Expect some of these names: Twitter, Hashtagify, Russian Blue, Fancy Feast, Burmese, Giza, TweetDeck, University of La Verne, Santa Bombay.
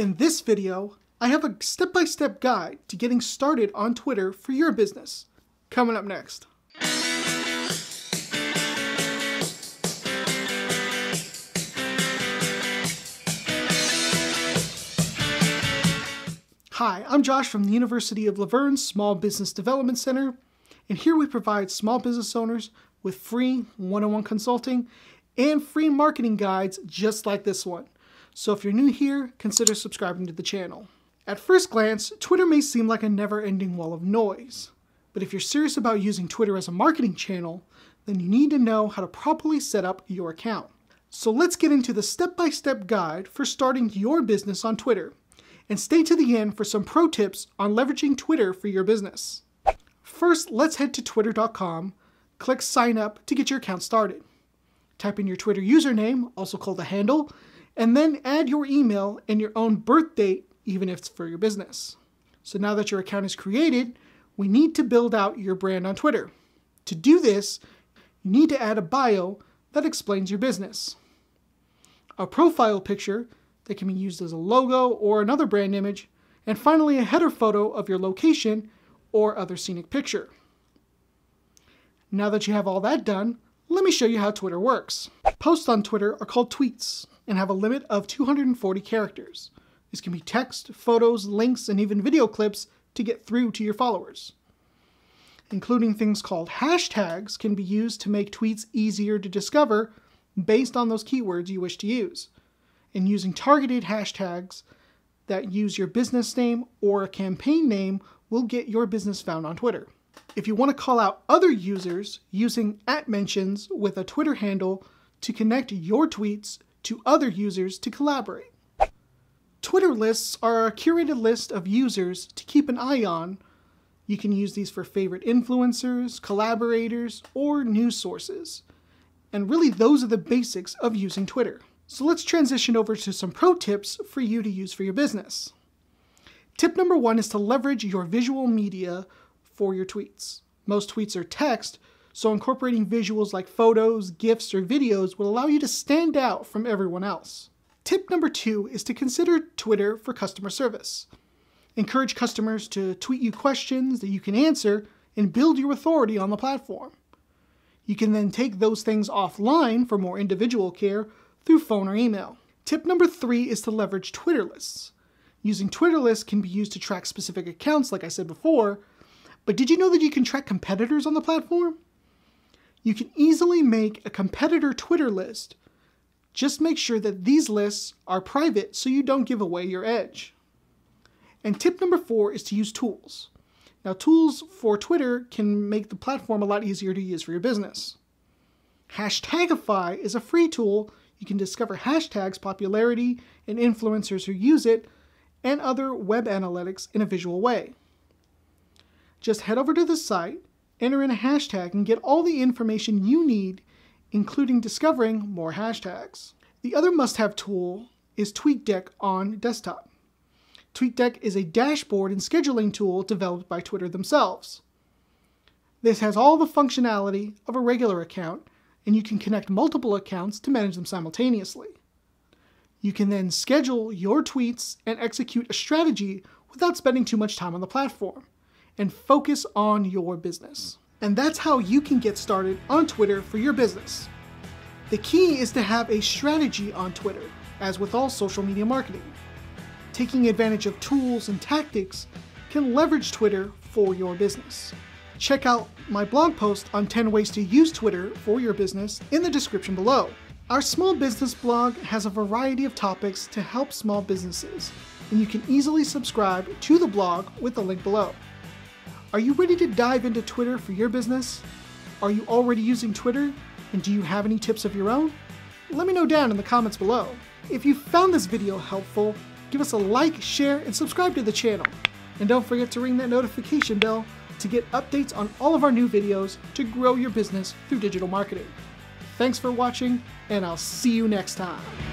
In this video, I have a step-by-step guide to getting started on Twitter for your business, coming up next. Hi, I'm Josh from the University of La Verne Small Business Development Center, and here we provide small business owners with free one-on-one consulting and free marketing guides just like this one. So if you're new here, consider subscribing to the channel. At first glance, Twitter may seem like a never-ending wall of noise, but if you're serious about using Twitter as a marketing channel, then you need to know how to properly set up your account. So let's get into the step-by-step guide for starting your business on Twitter, and stay to the end for some pro tips on leveraging Twitter for your business. First, let's head to twitter.com, click sign up to get your account started. Type in your Twitter username, also called a handle, and then add your email and your own birth date, even if it's for your business. So now that your account is created, we need to build out your brand on Twitter. To do this, you need to add a bio that explains your business, a profile picture that can be used as a logo or another brand image, and finally a header photo of your location or other scenic picture. Now that you have all that done, let me show you how Twitter works. Posts on Twitter are called tweets and have a limit of 240 characters. These can be text, photos, links, and even video clips to get through to your followers. Including things called hashtags can be used to make tweets easier to discover based on those keywords you wish to use, and using targeted hashtags that use your business name or a campaign name will get your business found on Twitter. If you want to call out other users, using @mentions with a Twitter handle to connect your tweets to other users to collaborate. Twitter lists are a curated list of users to keep an eye on. You can use these for favorite influencers, collaborators, or news sources. And really, those are the basics of using Twitter. So let's transition over to some pro tips for you to use for your business. Tip number one is to leverage your visual media for your tweets. Most tweets are text, so incorporating visuals like photos, GIFs, or videos will allow you to stand out from everyone else. Tip number two is to consider Twitter for customer service. Encourage customers to tweet you questions that you can answer and build your authority on the platform. You can then take those things offline for more individual care through phone or email. Tip number three is to leverage Twitter lists. Using Twitter lists can be used to track specific accounts, like I said before, but did you know that you can track competitors on the platform? You can easily make a competitor Twitter list. Just make sure that these lists are private so you don't give away your edge. And tip number four is to use tools. Now, tools for Twitter can make the platform a lot easier to use for your business. Hashtagify is a free tool. You can discover hashtags, popularity, and influencers who use it, and other web analytics in a visual way. Just head over to the site, enter in a hashtag, and get all the information you need, including discovering more hashtags. The other must-have tool is TweetDeck on desktop. TweetDeck is a dashboard and scheduling tool developed by Twitter themselves. This has all the functionality of a regular account, and you can connect multiple accounts to manage them simultaneously. You can then schedule your tweets and execute a strategy without spending too much time on the platform, and focus on your business. And that's how you can get started on Twitter for your business. The key is to have a strategy on Twitter, as with all social media marketing. Taking advantage of tools and tactics can leverage Twitter for your business. Check out my blog post on 10 ways to use Twitter for your business in the description below. Our small business blog has a variety of topics to help small businesses, and you can easily subscribe to the blog with the link below. Are you ready to dive into Twitter for your business? Are you already using Twitter? And do you have any tips of your own? Let me know down in the comments below. If you found this video helpful, give us a like, share, and subscribe to the channel. And don't forget to ring that notification bell to get updates on all of our new videos to grow your business through digital marketing. Thanks for watching, and I'll see you next time.